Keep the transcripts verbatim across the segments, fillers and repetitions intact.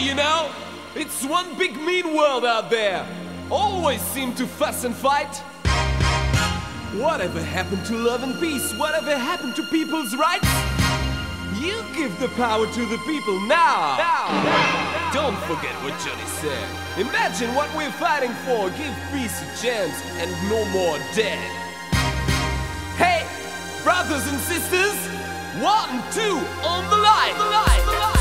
way, you know? It's one big mean world out there. Always seem to fuss and fight. Whatever happened to love and peace? Whatever happened to people's rights? You give the power to the people now. Now. Now. Don't forget what Johnny said. Imagine what we're fighting for. Give peace a chance and no more dead. Hey, brothers and sisters, one, two, on the line. On the line. On the line.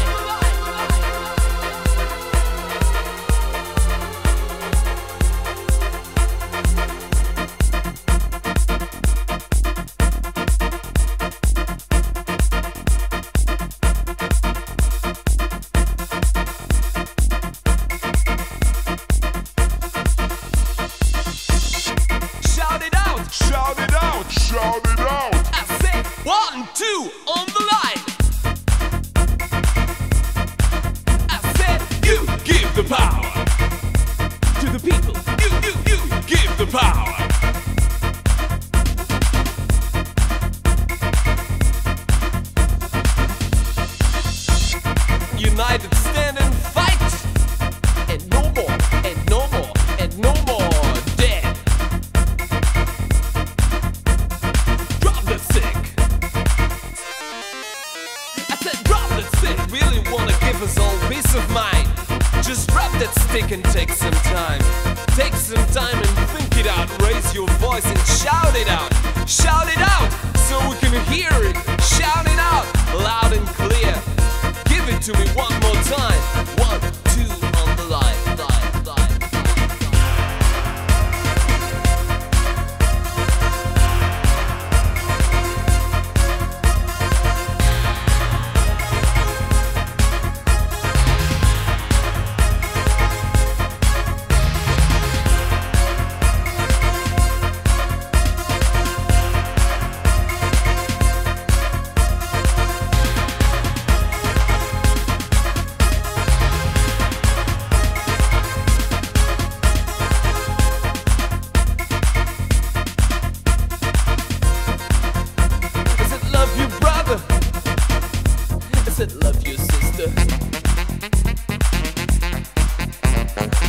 I said, love you, sister.